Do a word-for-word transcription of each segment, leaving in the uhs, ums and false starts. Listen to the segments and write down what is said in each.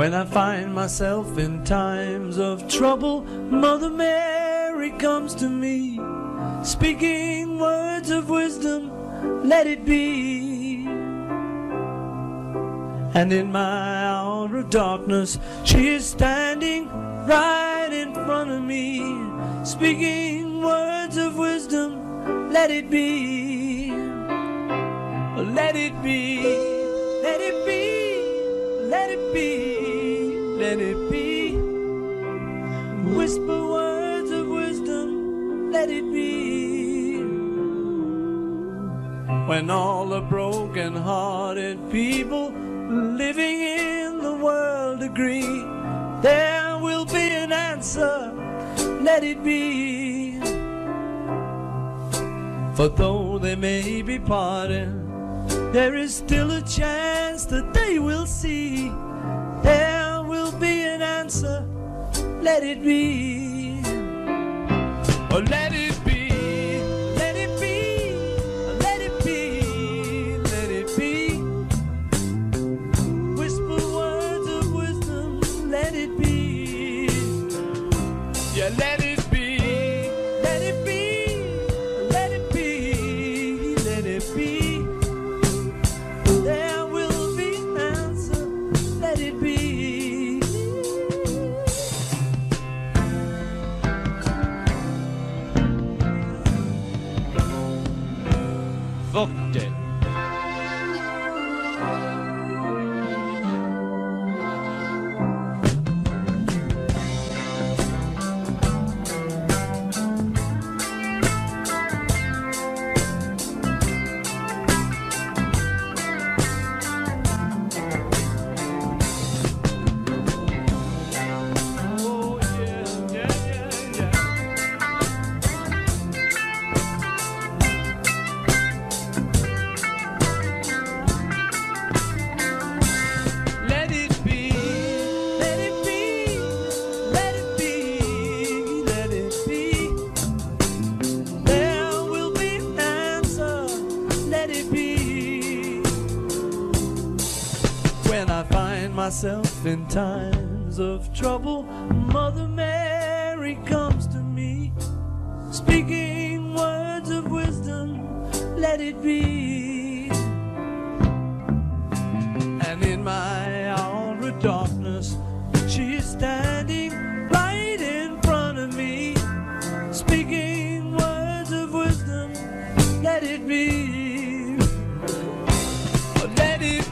When I find myself in times of trouble, Mother Mary comes to me, speaking words of wisdom, let it be. And in my hour of darkness, she is standing right in front of me, speaking words of wisdom, let it be. Let it be, let it be, let it be. Let it be, whisper words of wisdom, let it be. When all the broken-hearted people living in the world agree, there will be an answer, let it be. For though they may be parted, there is still a chance that they will see. There let it be, oh, let it be, let it be, let it be, let it be, whisper words of wisdom, let it be, yeah, let it be, let it be, let it be, let it be, there will be an answer, let it be. Fucked it. Myself in times of trouble, Mother Mary comes to me, speaking words of wisdom, let it be. And in my hour of darkness, she is standing right in front of me, speaking words of wisdom, let it be. Thank you.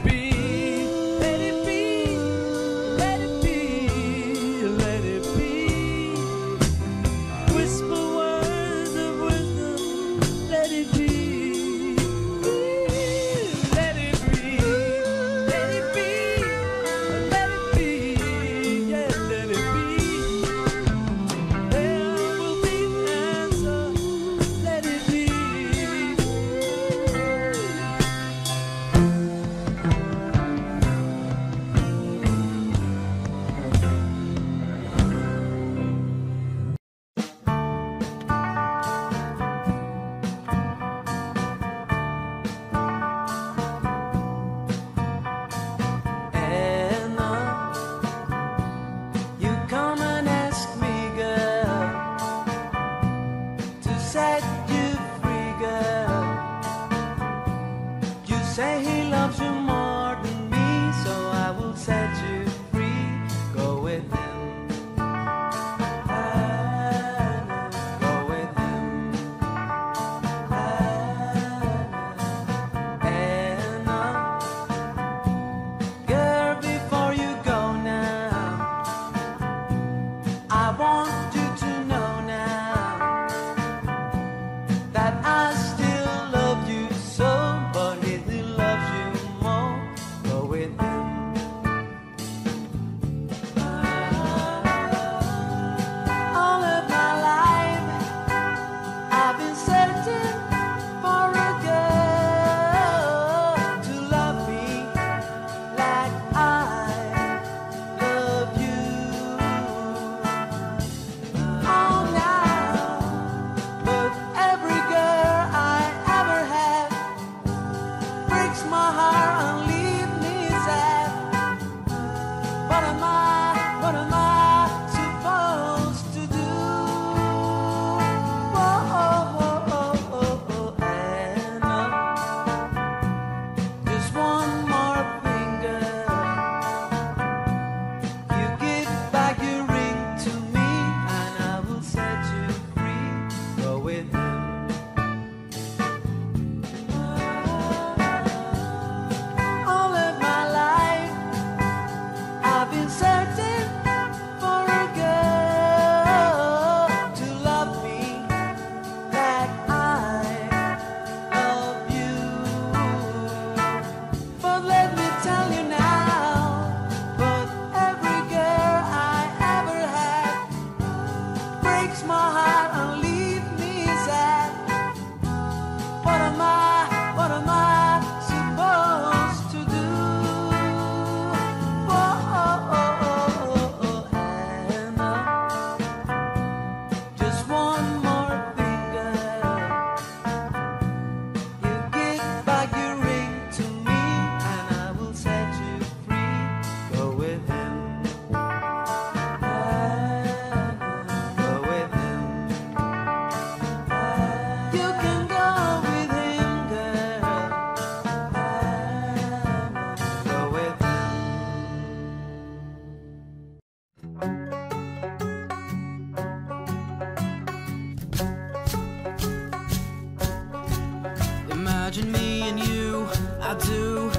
Imagine me and you, I do.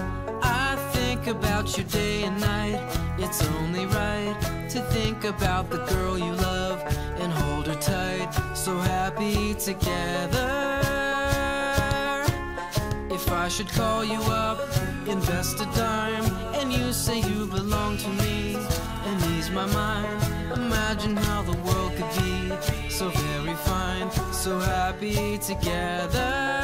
I think about you day and night. It's only right to think about the girl you love and hold her tight. So happy together. If I should call you up, invest a dime, and you say you belong to me and ease my mind. Imagine how the world could be so very fine, so happy together.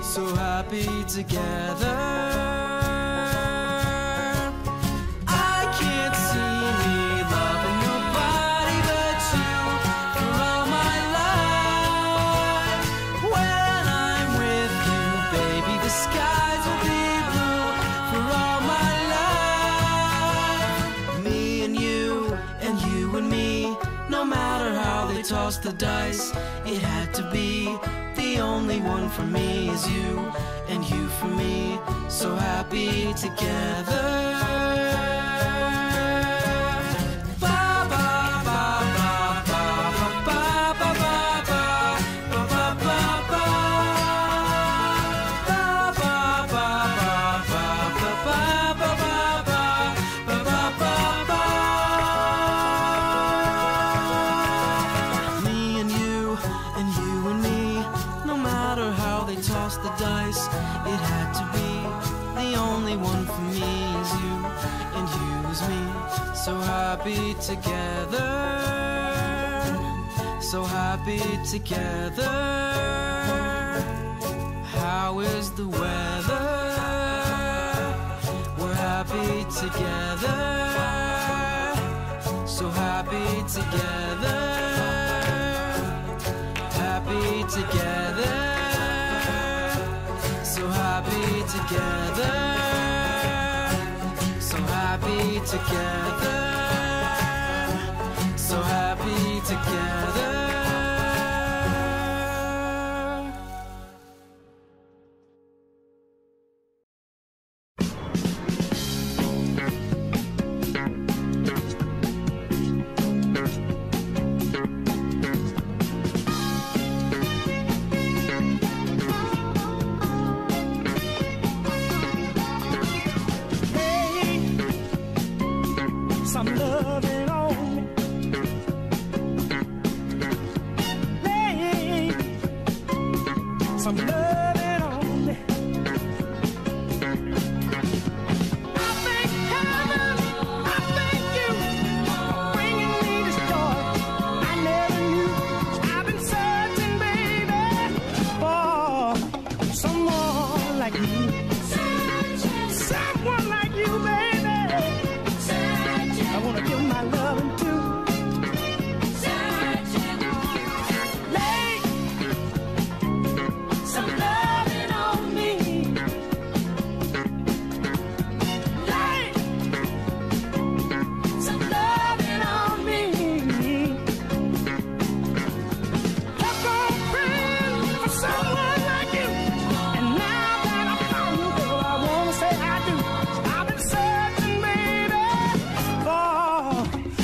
So happy together. Tossed the dice, it had to be. The only one for me is you, and you for me, so happy together. Together, so happy together. How is the weather? We're happy together, so happy together. Happy together, so happy together. So happy together. So happy together.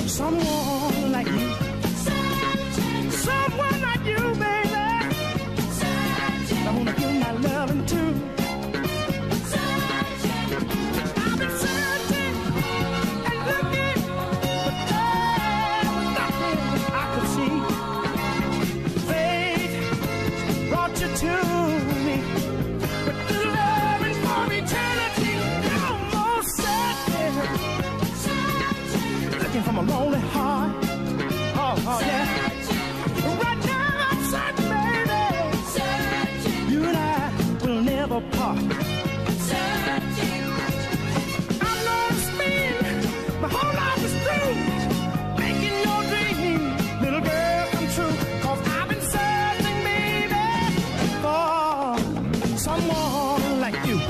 Someone like you.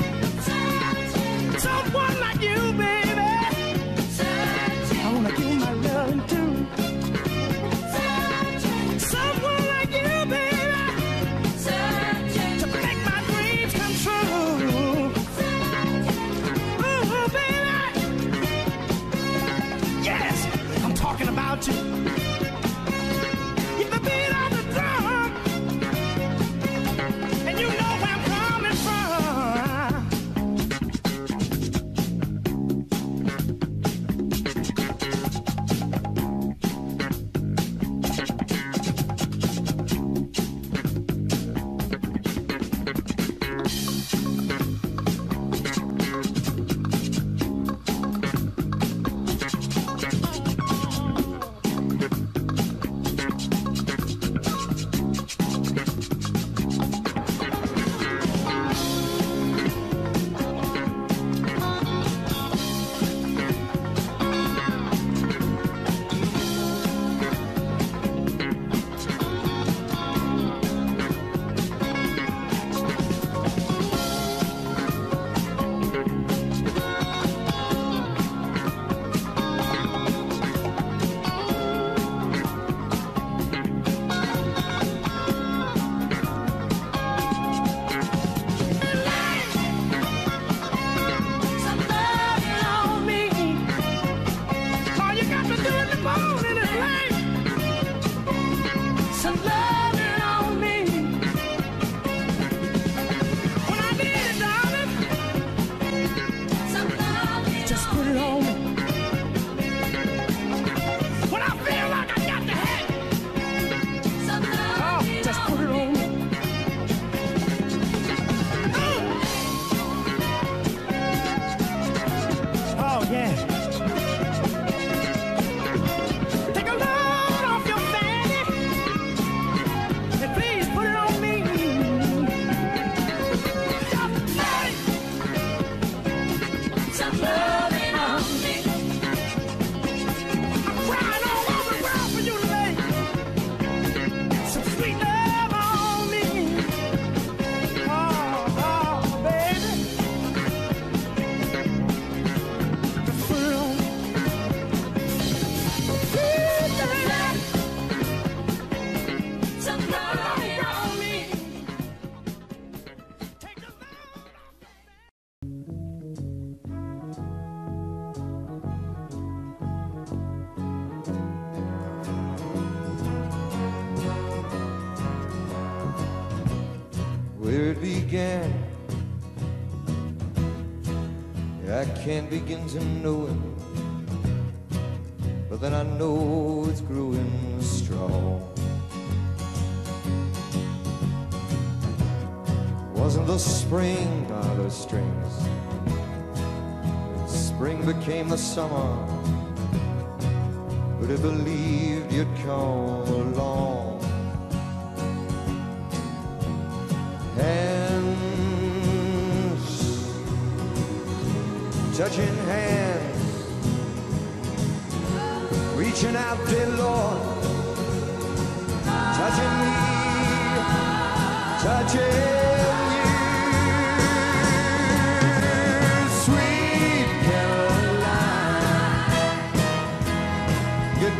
where it began. I can't begin to know it, but then I know it's growing strong. Wasn't the spring by the strings, and spring became the summer, but I believed you'd come along. Hands, touching hands, reaching out, dear Lord, touching me, touching.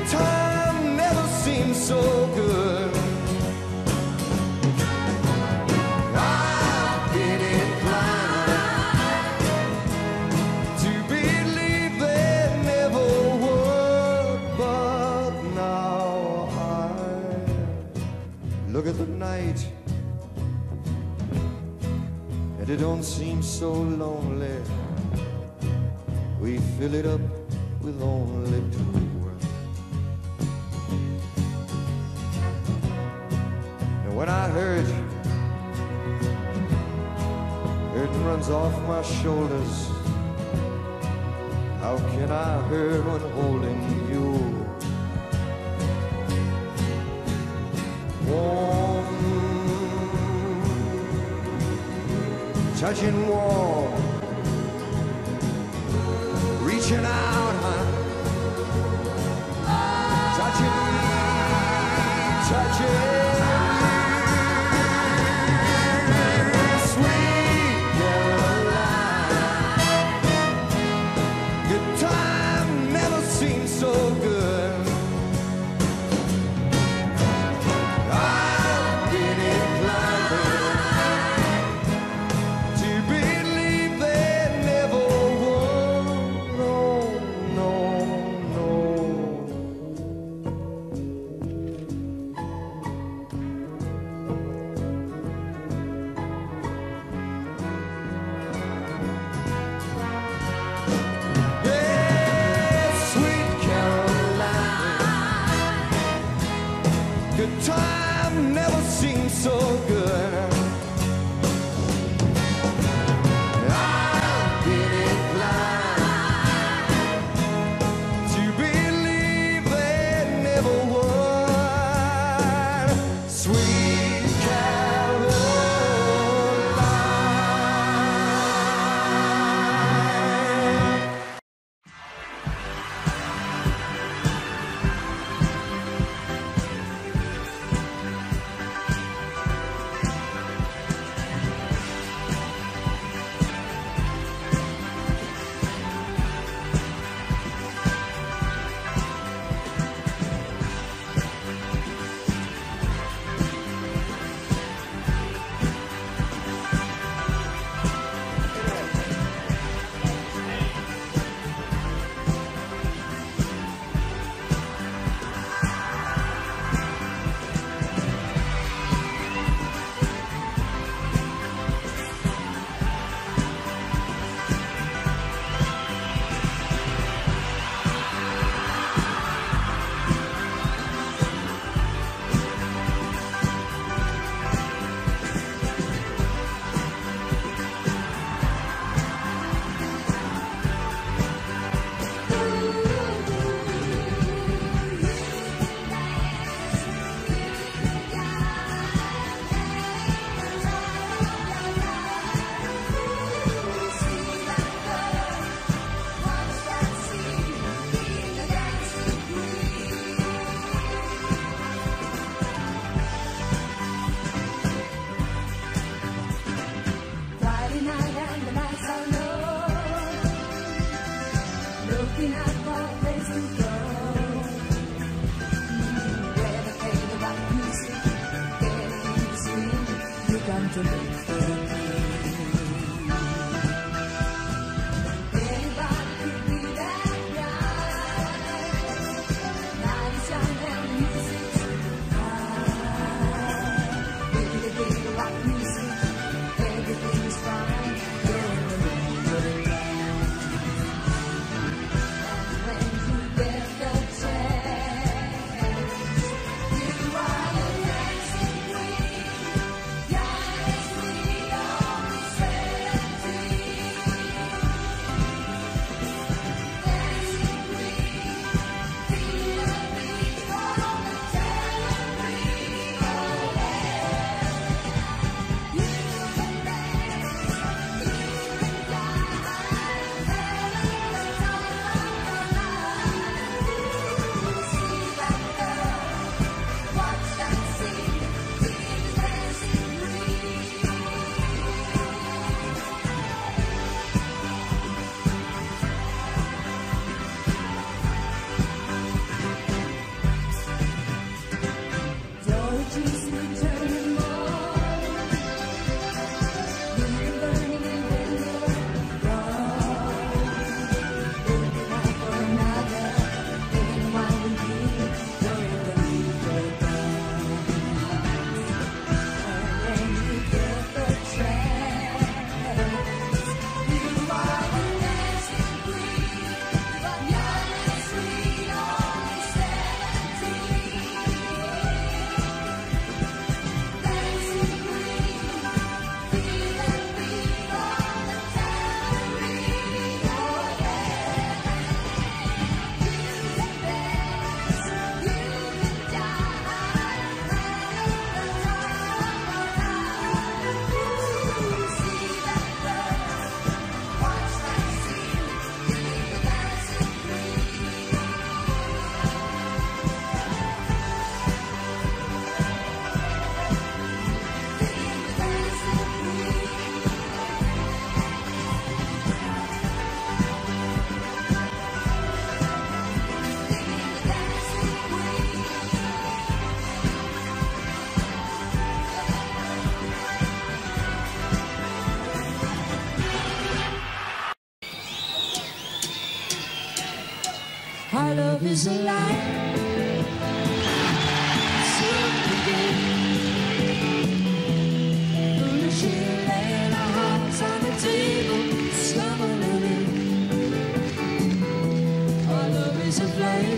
Time never seemed so good. I've been inclined to believe they never would, but now I look at the night, and it don't seem so lonely. We fill it up with only two. When I hurt, hurt runs off my shoulders. How can I hurt when holding you? Warm, touching warm, reaching out, huh? Touching me, touching. Good time never seemed so good. I've been inclined to believe they never would. Sweet Caroline. Music. is alive. So again, only she laid her heart on the table, someone in our love is a flame.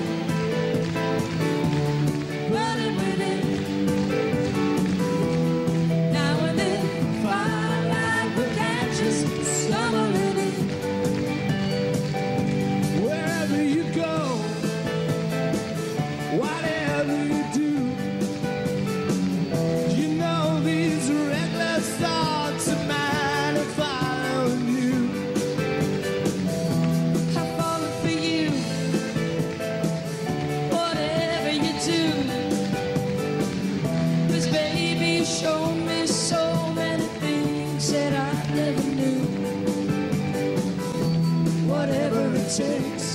Takes.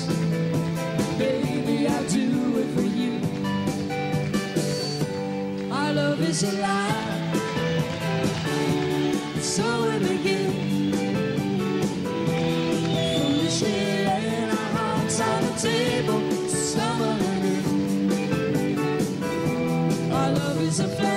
Baby, I'll do it for you. Our love is alive, it's so in the game. From the shade and our hearts on the table, stumbling in. Our love is a flame.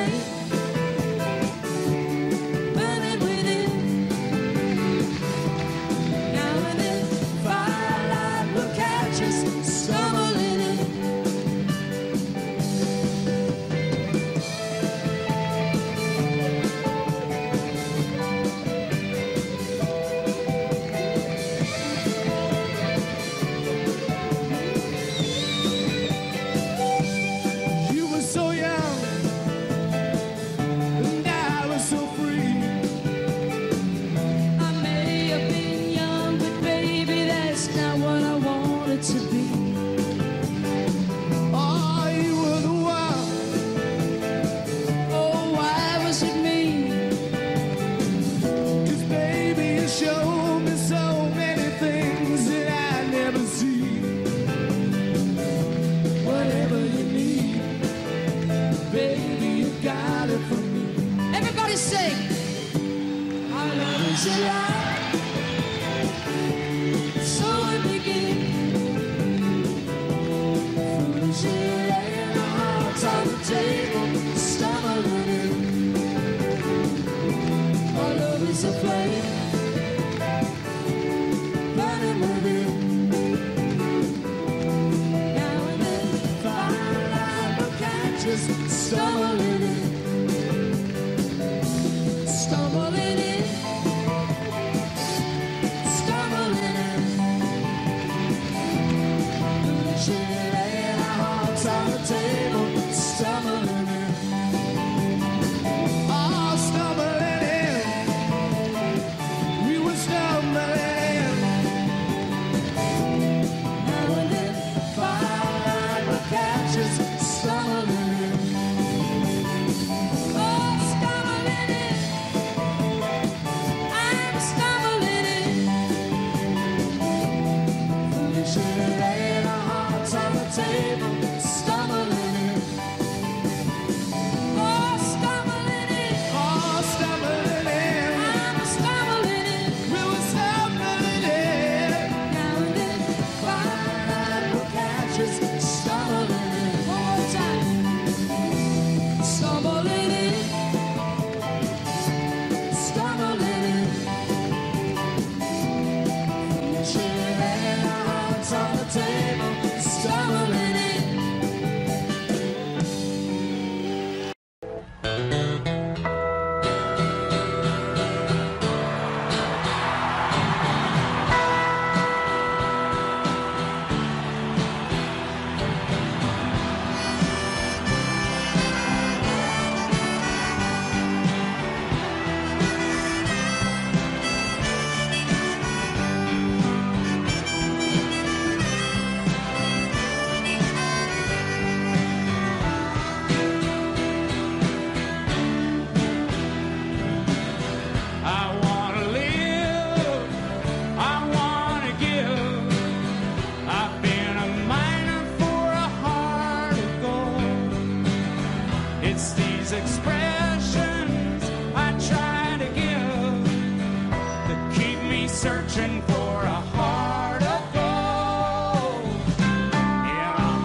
Searching for a heart of gold. And I'm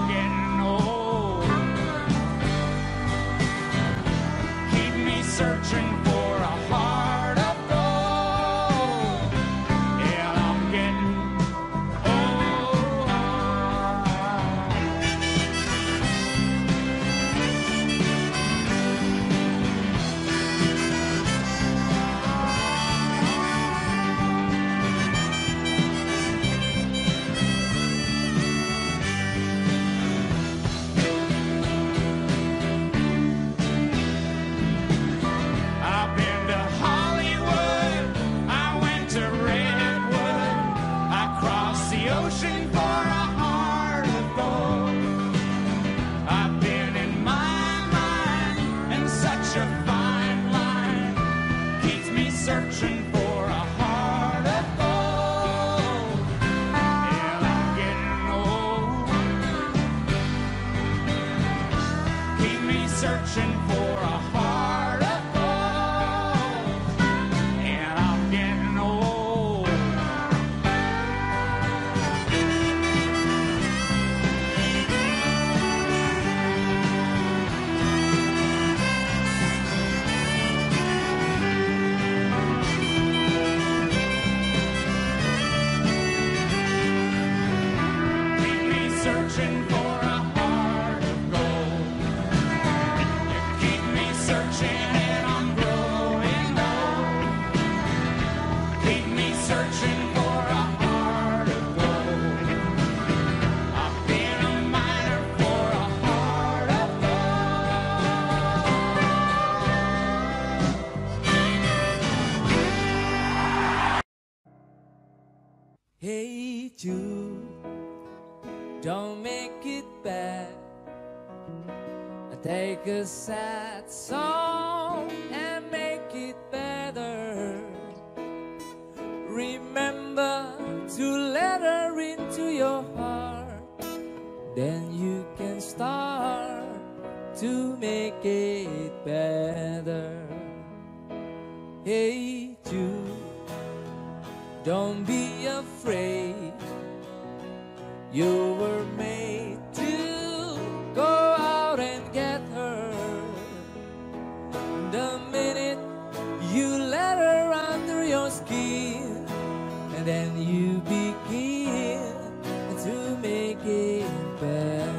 hate you, don't make it bad. I take a sad song and make it better. Remember to let her into your heart, then you can start to make it better. Hate you, don't be afraid. You were made to go out and get her. The minute you let her under your skin, and then you begin to make it better.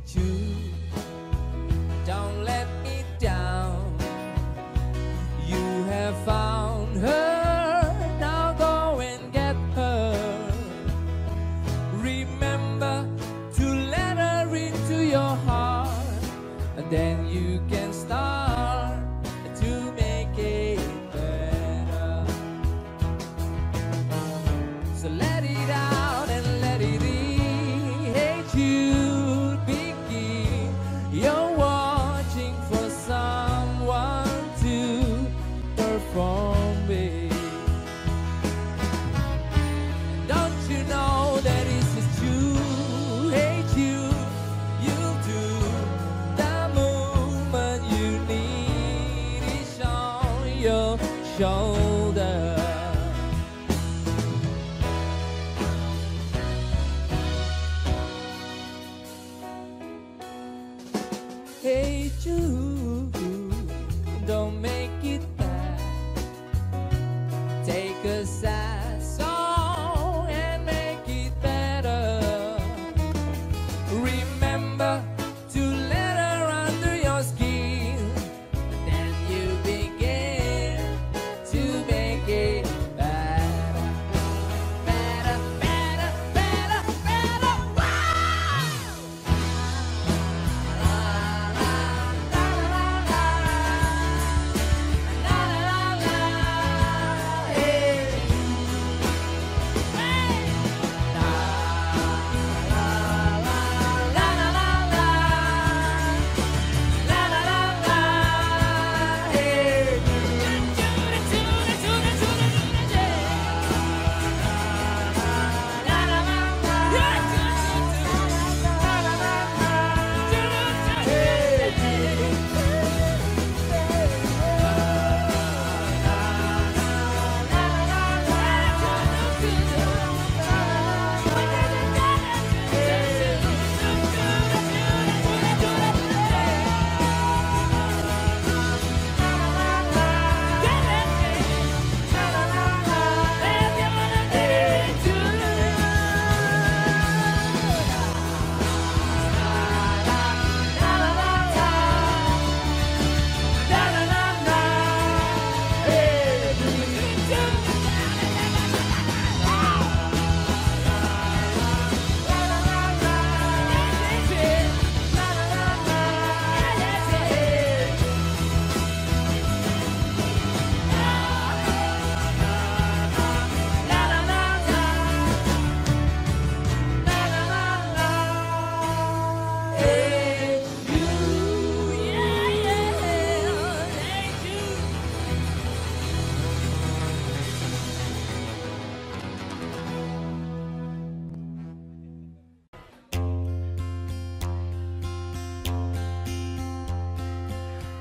Hate you, don't let me down. You have found her, now go and get her. Remember to let her into your heart, and then you can start to make it better. So let it out and let it in. Hate you. You're watching for someone to perform with. Don't you know that it's just you? Hate you, you'll do the movement you need is on your shoulder. Hate you, don't make it bad. Take a sad song and make it better. Remember to let her under your skin, and then you begin to make it better. Better, better, better, better. Wow!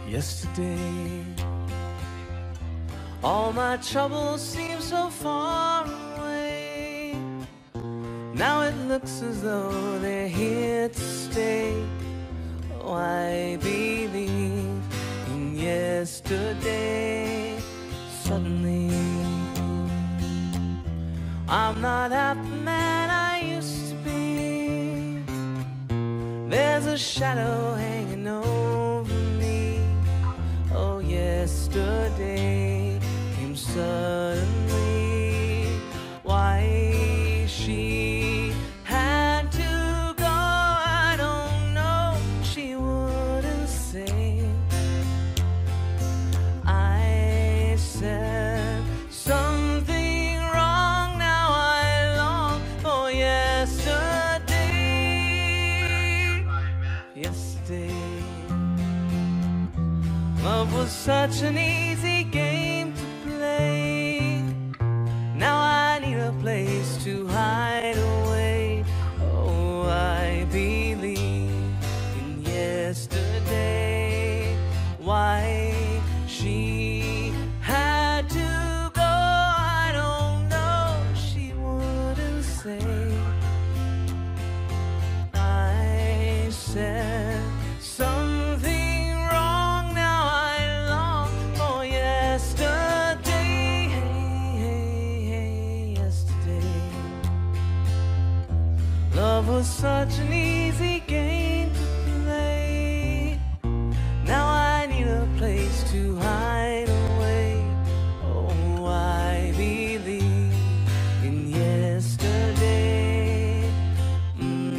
Yesterday, all my troubles seem so far away. Now it looks as though they're here to stay. Oh, I believe in yesterday. Suddenly I'm not half the man I used to be. There's a shadow hanging over me. Oh, yesterday came suddenly. Why she had to go, I don't know. She wouldn't say. I said something wrong. Now I long for yesterday. Yesterday. Love was such an easy game to play. Now I need a place to hide away. Oh, I believe in yesterday. Why she had to go, I don't know. She wouldn't say. I said something wrong. Now I long for yesterday. Hey, hey, hey, yesterday. Love was such an easy game to play. Now I need a place to hide away. Oh, I believe in yesterday. Mm-hmm.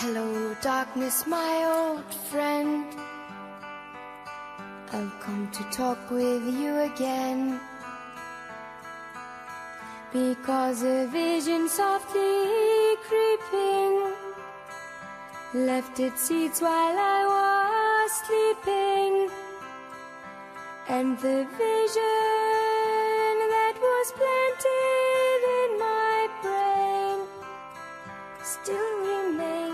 Hello, darkness, my old friend. I've come to talk with you again, because a vision softly creeping left its seeds while I was sleeping, and the vision that was planted in my brain still remains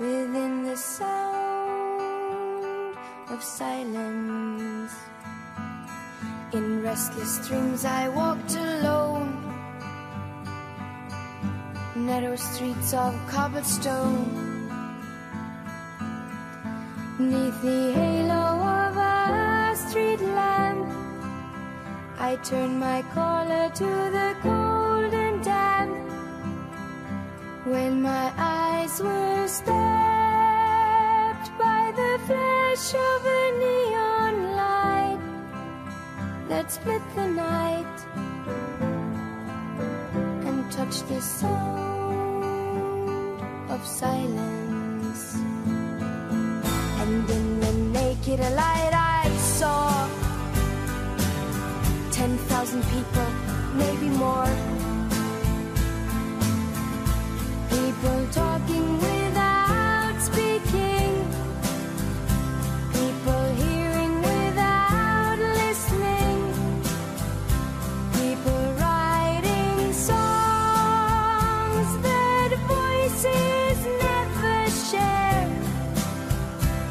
within the sound of silence. In restless dreams I walked alone, narrow streets of cobblestone, 'neath the halo of a street lamp. I turned my collar to the cold and damp, when my eyes were stabbed by the flash of a neon light that split the night and touched the sound of silence. And in the naked light I saw ten thousand people, maybe more. People talking without speaking, people hearing without listening, people writing songs that voices never share,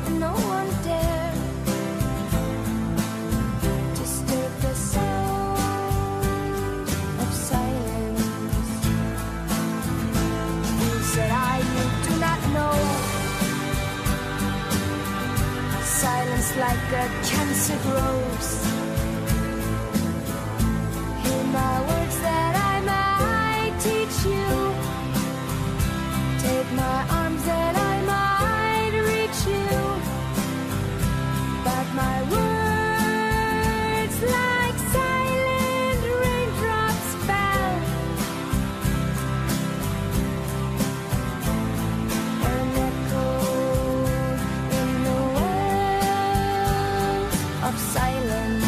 and no one dare disturb the sound of silence. That I you do not know. Silence like a cancer grows. Hear my words that I might teach you. Take my arms that I might reach you. But my words like silent raindrops fell. Silence,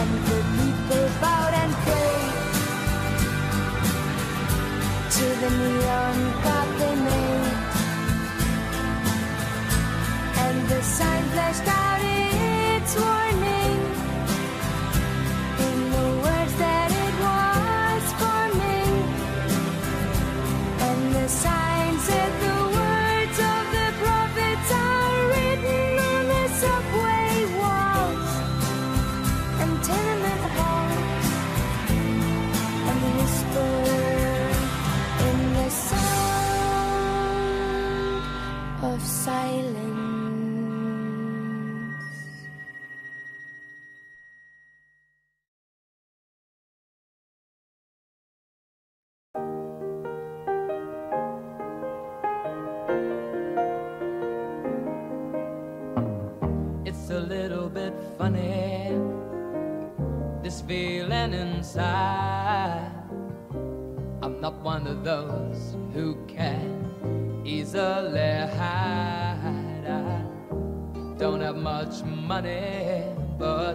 and the people bowed and prayed to the neon god they made, and the sign flashed out its warning in the words that it was forming, and the sign said the words of the prophets are written on the subway walls and tenement halls, and whisper in the sound of silence. It's a little bit funny, this feeling inside. I I'm not one of those who can easily hide. I don't have much money, but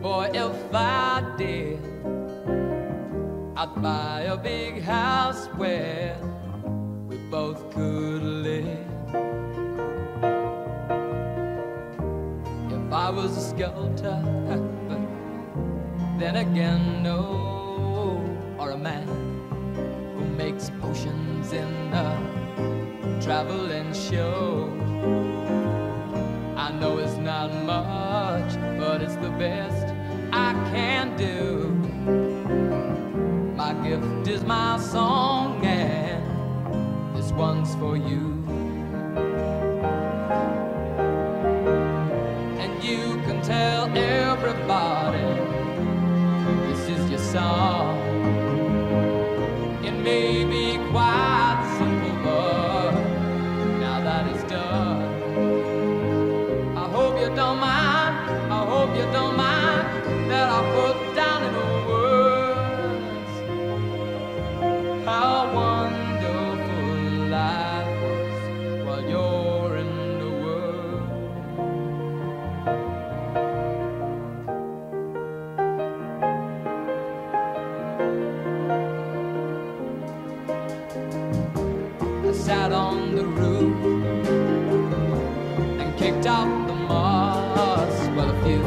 boy, if I did, I'd buy a big house where we both could live. If I was a sculptor, but then again, no, or a man makes potions in a traveling show. I know it's not much, but it's the best I can do. My gift is my song, and this one's for you. And you can tell everybody this is your song. May be quite simple, but now that it's done, I hope you don't mind, I hope you don't mind that I put down in words how wonderful life was while you're in the world. Sat on the roof and kicked out the moss. Well, a few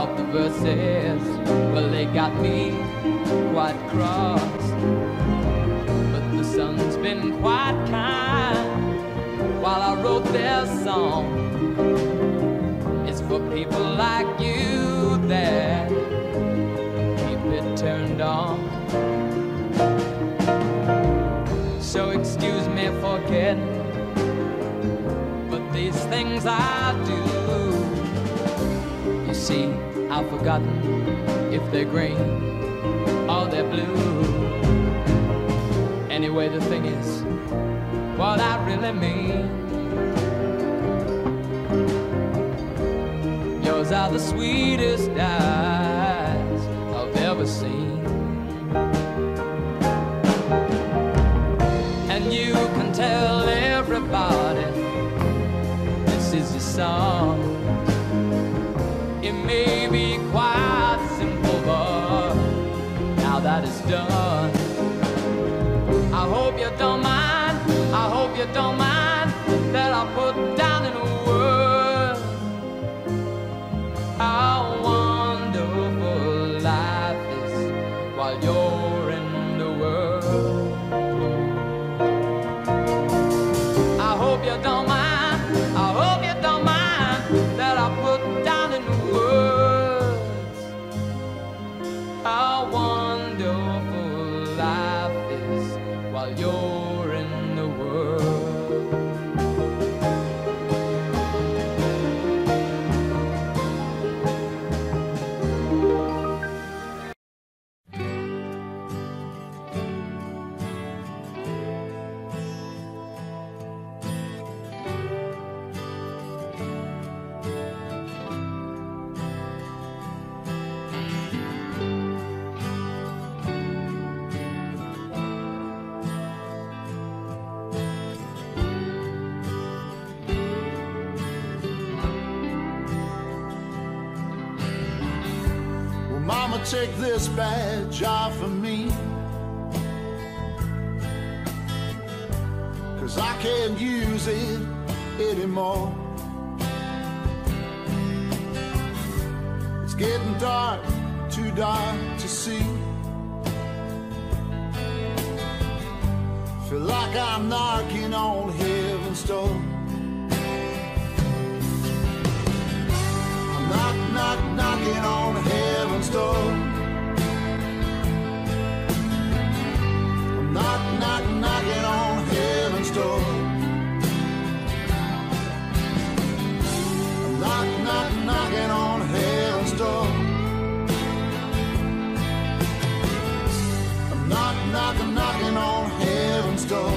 of the verses, well, they got me quite cross. But the sun's been quite kind while I wrote their song. It's for people like you that keep it turned on. So excuse me for getting, but these things I do. You see, I've forgotten if they're green or they're blue. Anyway, the thing is, what I really mean. Yours are the sweetest eyes I've ever seen. You can tell everybody this is your song. It may be quite simple, but now that it's done, I hope you don't mind, I hope you don't mind that I put down in a word how wonderful life is while you're in the world. Don't mind, I hope you don't mind that I put down in words how wonderful life is while you're in the world. Take this badge off of me, 'cause I can't use it anymore. It's getting dark, too dark to see. Feel like I'm knocking on heaven's door. I'm knock, knock, knocking on heaven's door. Knock, knock, knocking on heaven's door. Knock, knock, knocking on heaven's door. Knock, knock, knocking on heaven's door.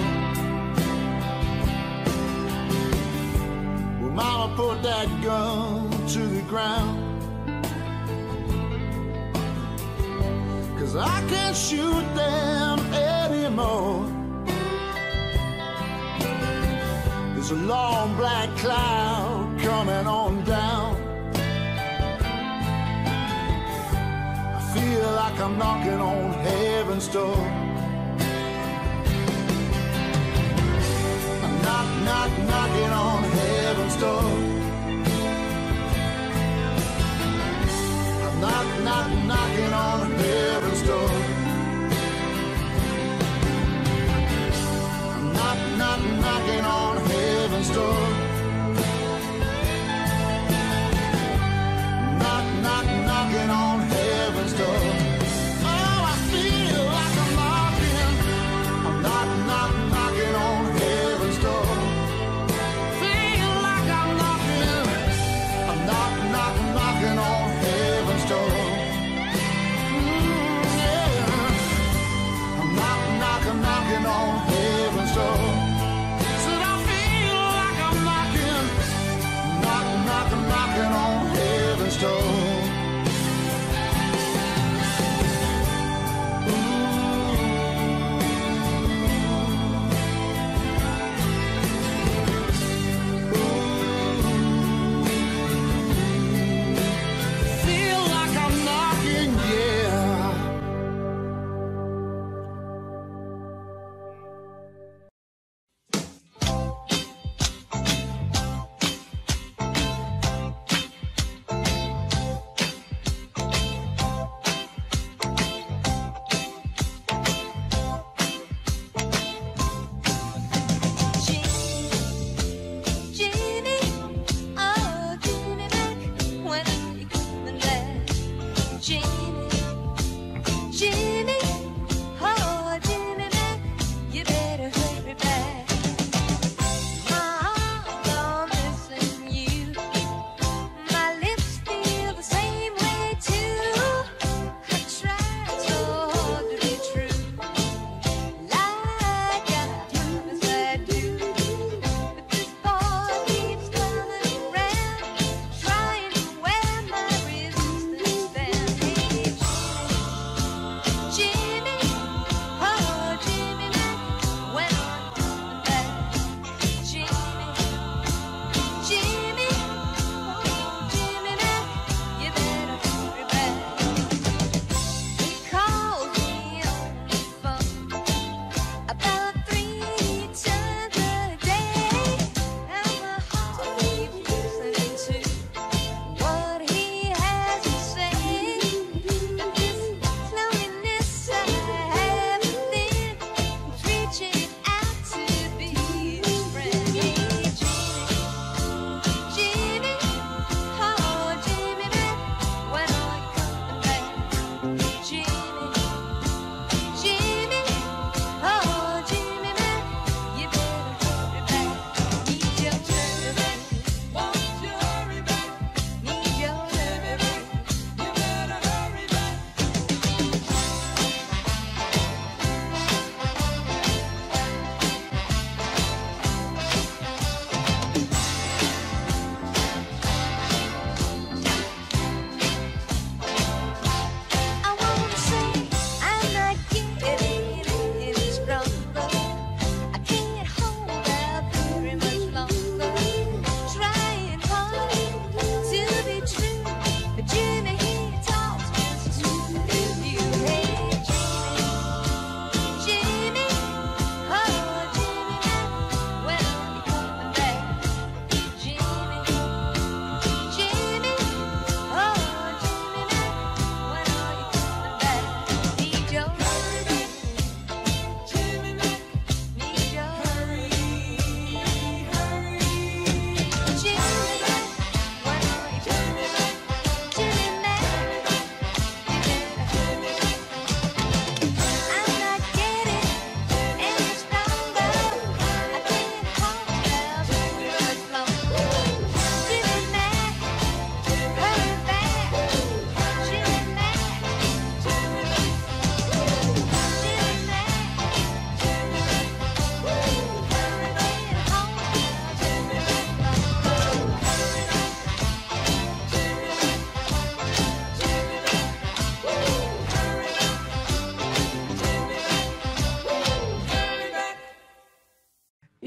Well, Mama put that gun to the ground, 'cause I can't shoot them. There's a long black cloud coming on down. I feel like I'm knocking on heaven's door. I'm knock, knock, knocking on heaven's door. I'm knock, knock, knocking on heaven's door. I'm knock, knock, knocking on heaven's door.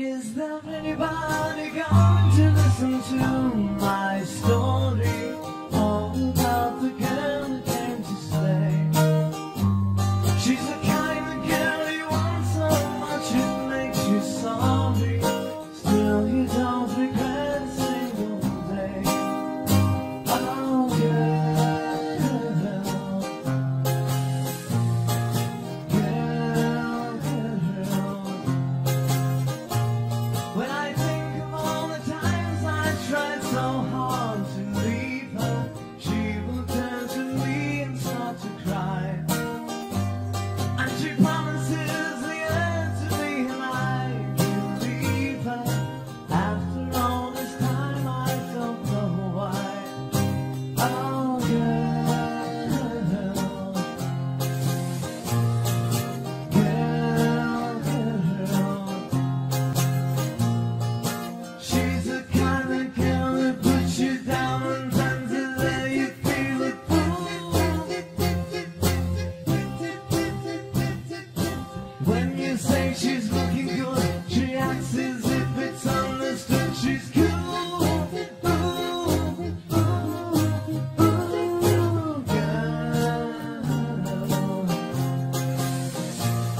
Is there anybody going to listen to my story? All about the girl that came to stay. She's the kind of girl you want so much it makes you sorry. Still you don't regret a single day. Oh girl, girl, girl. When I think of all the times I tried so hard to leave her, she will turn to me and start to cry. And she promises the end to me, and I believe her. After all this time I don't know why. Oh girl, girl, girl. She's a kind of girl that puts you down and turns it there you feel it. When you say she's looking good, she acts as if it's understood. She's cool. Ooh, ooh, ooh, girl, girl, girl. Once she told when she was young that they would lead to pleasure. Did she understand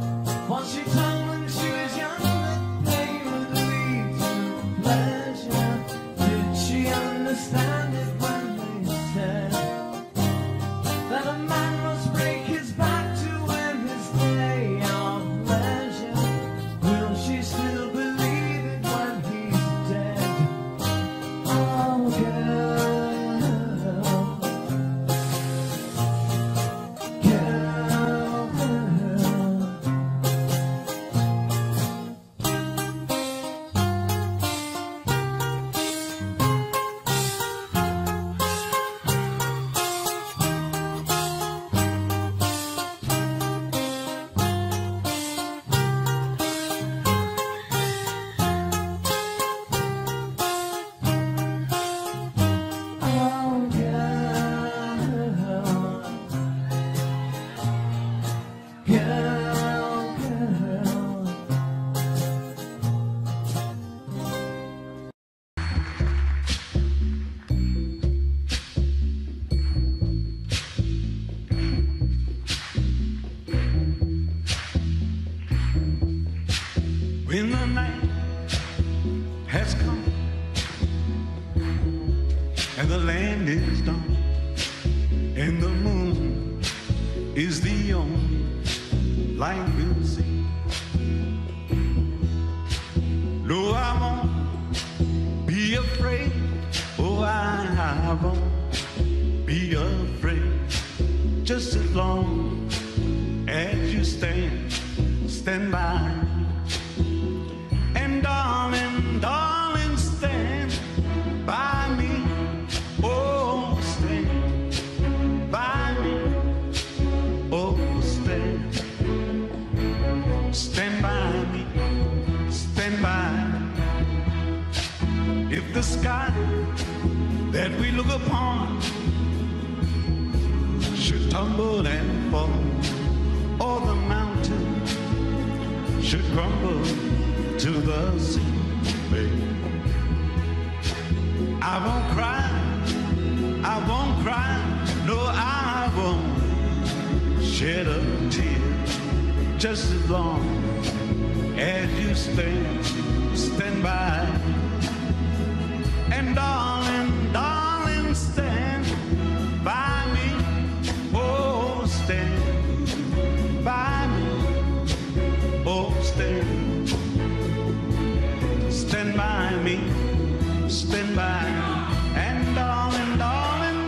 it when they said that a man must break his back to win his day of pleasure? Will she still believe it when he's dead? Oh girl, girl, girl. Oh girl, girl, girl. When the night has come and the land is dark, and the moon is the only light we'll see. No, I won't be afraid. Oh, I won't be afraid. Just as long as you stand, stand by. And darling, darling, stand by me. Stand by me, stand by me. If the sky that we look upon should tumble and fall, or the mountain should crumble to the sea, babe, I won't cry, I won't cry. No, I won't shed a tear. Just as long as you stand, stand by. And darling, darling, stand by me. Oh, stand by me. Oh, stand. Stand by me. Stand by me. And darling, darling.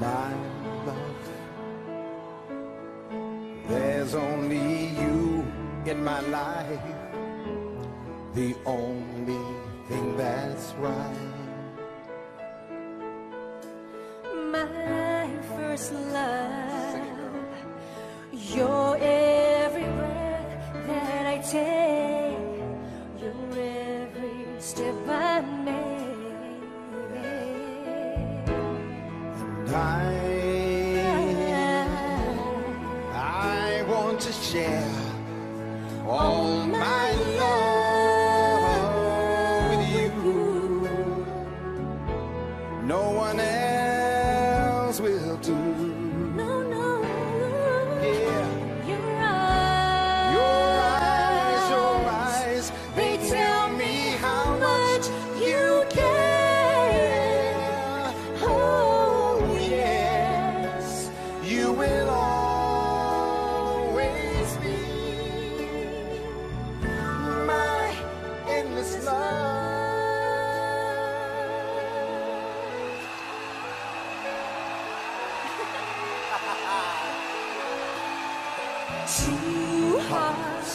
my love. There's only you in my life, the only thing that's right. My first love, you're every breath that I take, you're every step I make. And I, I want to share all my love with you. No one else will do. No, no, yeah. Your eyes, your eyes, your eyes, they tell me how much you care. Oh yes, you will always be my endless love. Two hearts,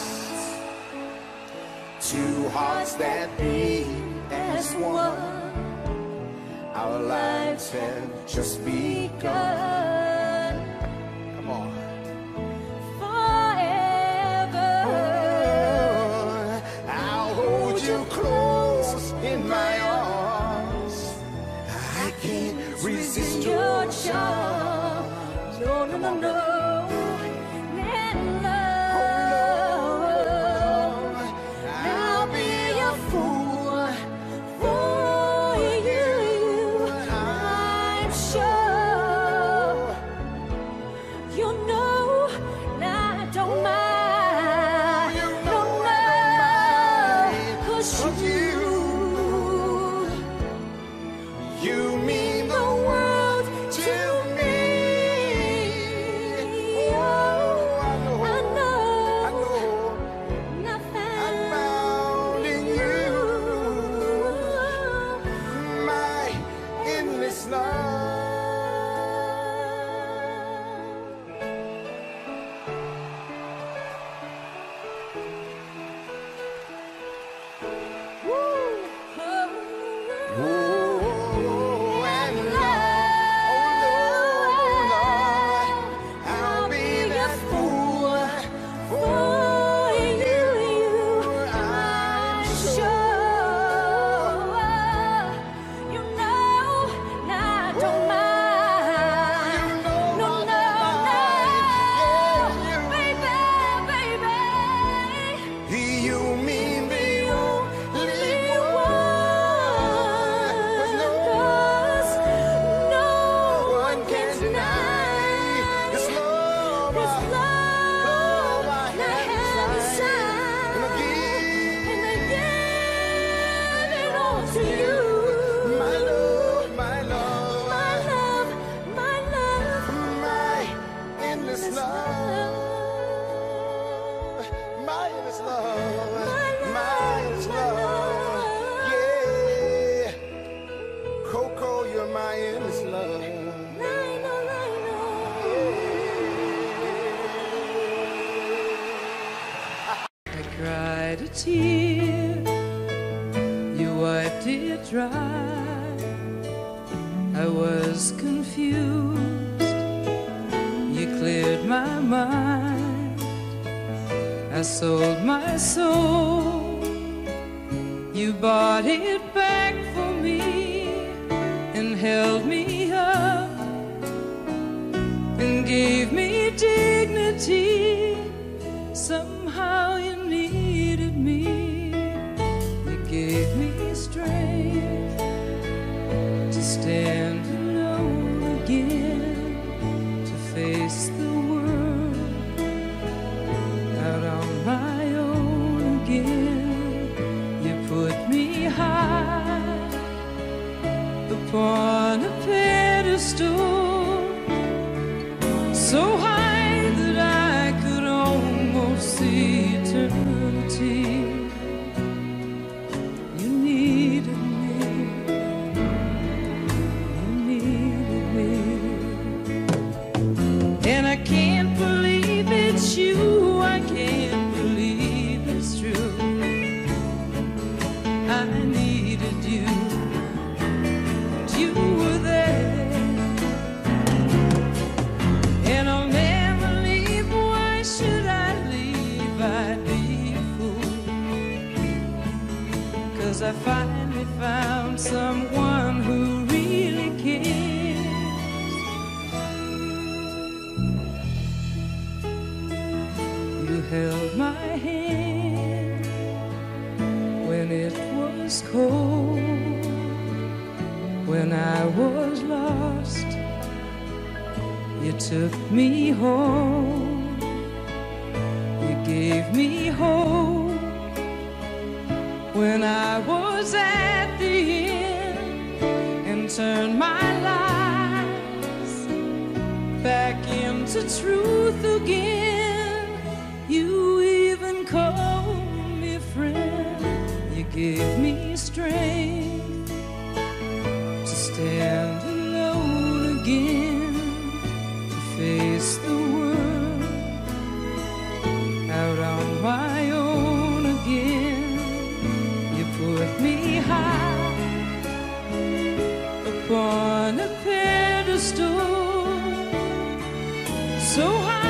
two hearts that beat as one. Our lives have just begun. Come on. Forever, I'll hold you close in my arms. I can't resist your charm. No, no, no, no. A tear, you wiped it dry. I was confused, you cleared my mind. I sold my soul, you bought it back for me, and held me up, and gave me dignity. Somehow you needed me, you gave me strength to stand alone again, to face the world out on my own again. You put me high upon a pedestal, so high eternity. You needed me, you needed me. it's you, I can't believe it's true. I needed you, and you were there, and I'll never leave. Why should I leave? I'd be a fool, 'cause I finally found someone who really cares. Held my hand when it was cold, when I was lost, you took me home, you gave me hope, when I was at the end, and turned my lies back into truth again. You even called me friend, you gave me strength to stand alone again, to face the world out on my own again. You put me high upon a pedestal, so high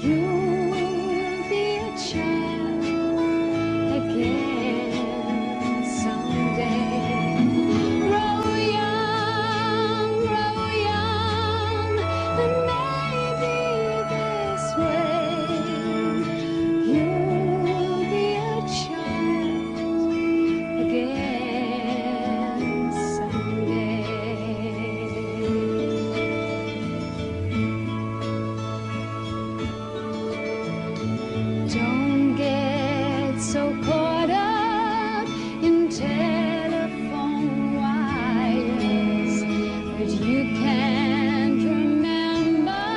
you will be a child again. so caught up in telephone wires that you can't remember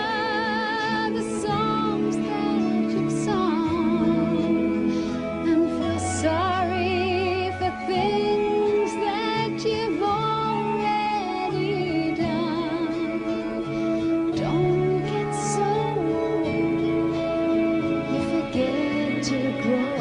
the songs that you've sung, and feel sorry for things that you've already done. Don't get so old, you forget to grow.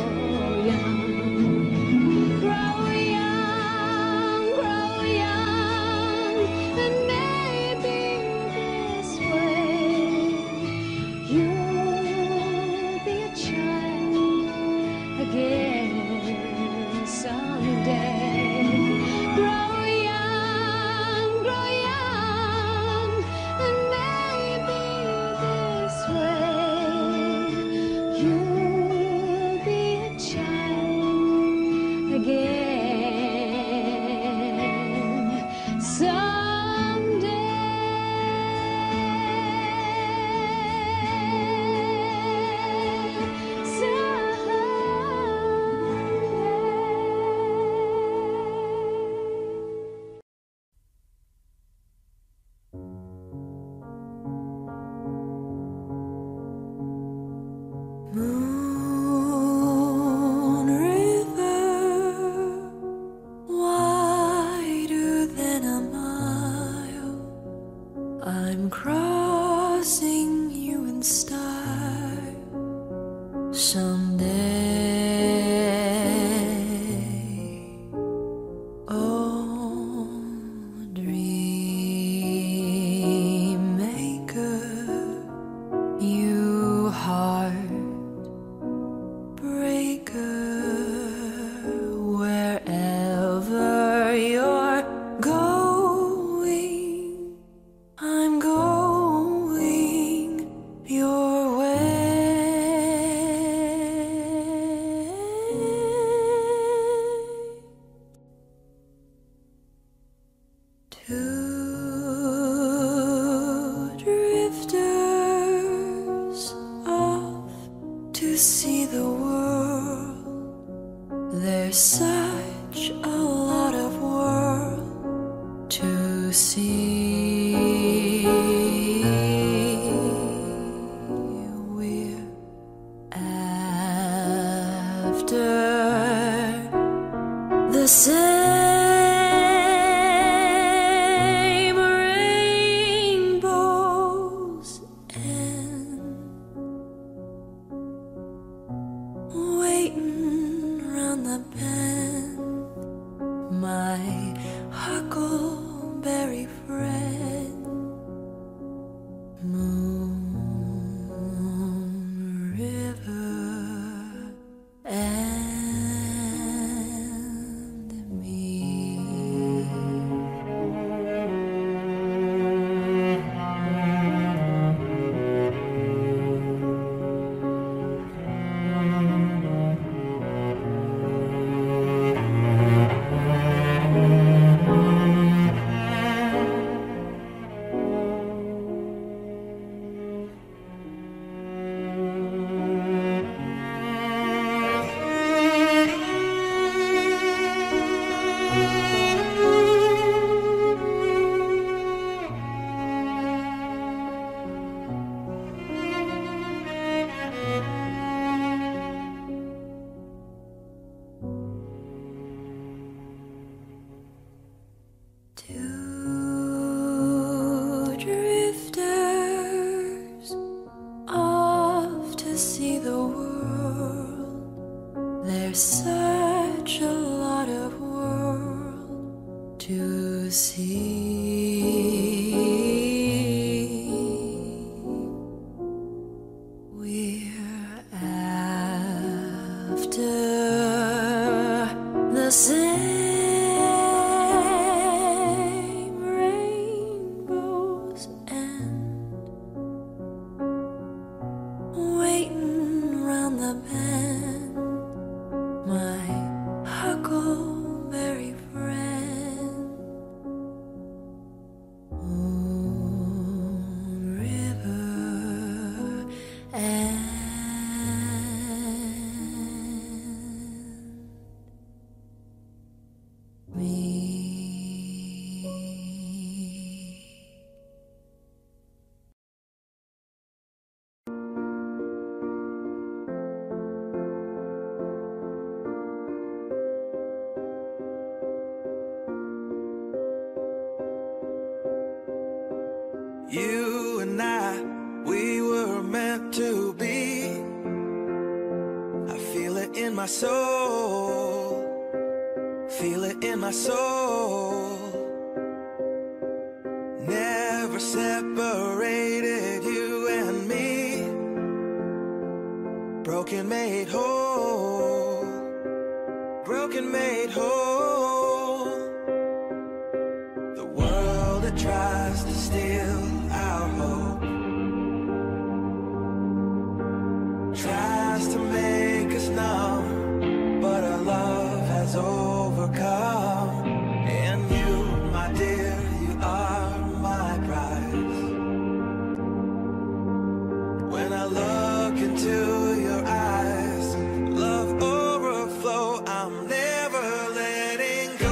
my soul, feel it in my soul. Never separated, you and me, broken made whole, broken made whole. The world that tries to steal our hope, tries to make us numb, but our love has overcome. And you, my dear, you are my prize. When I look into your eyes, love overflow, I'm never letting go.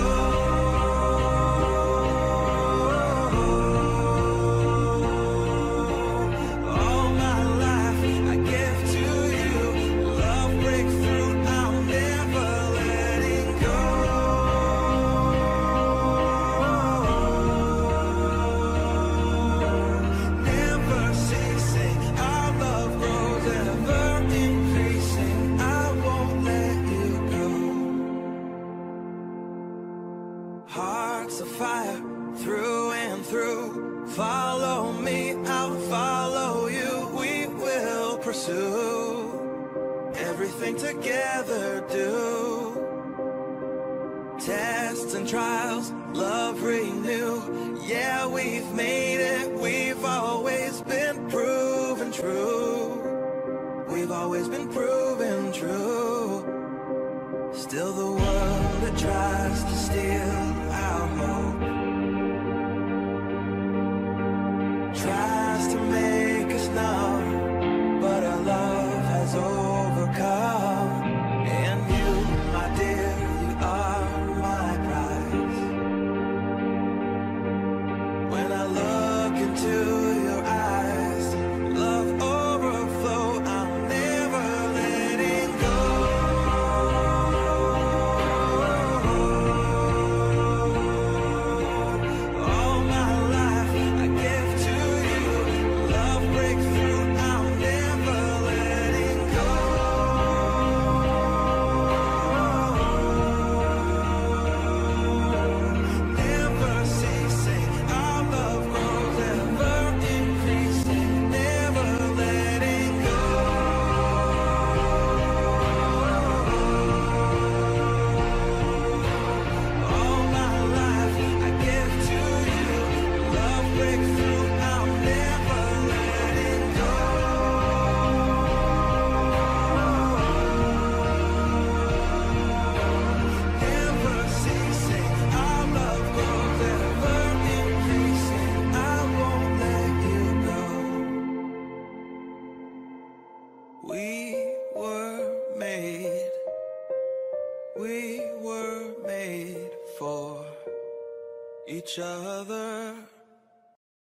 Hearts of fire, through and through. Follow me, I'll follow you. We will pursue everything together do. Tests and trials, love renew. Yeah, we've made it, we've always been proven true. We've always been proven true. Still the world that tries to steal our hope, tries to make us numb, but our love has overcome. And you, my dear, you are my prize. When I look into your eyes, love overflow, I'm never letting go. We were made for each other.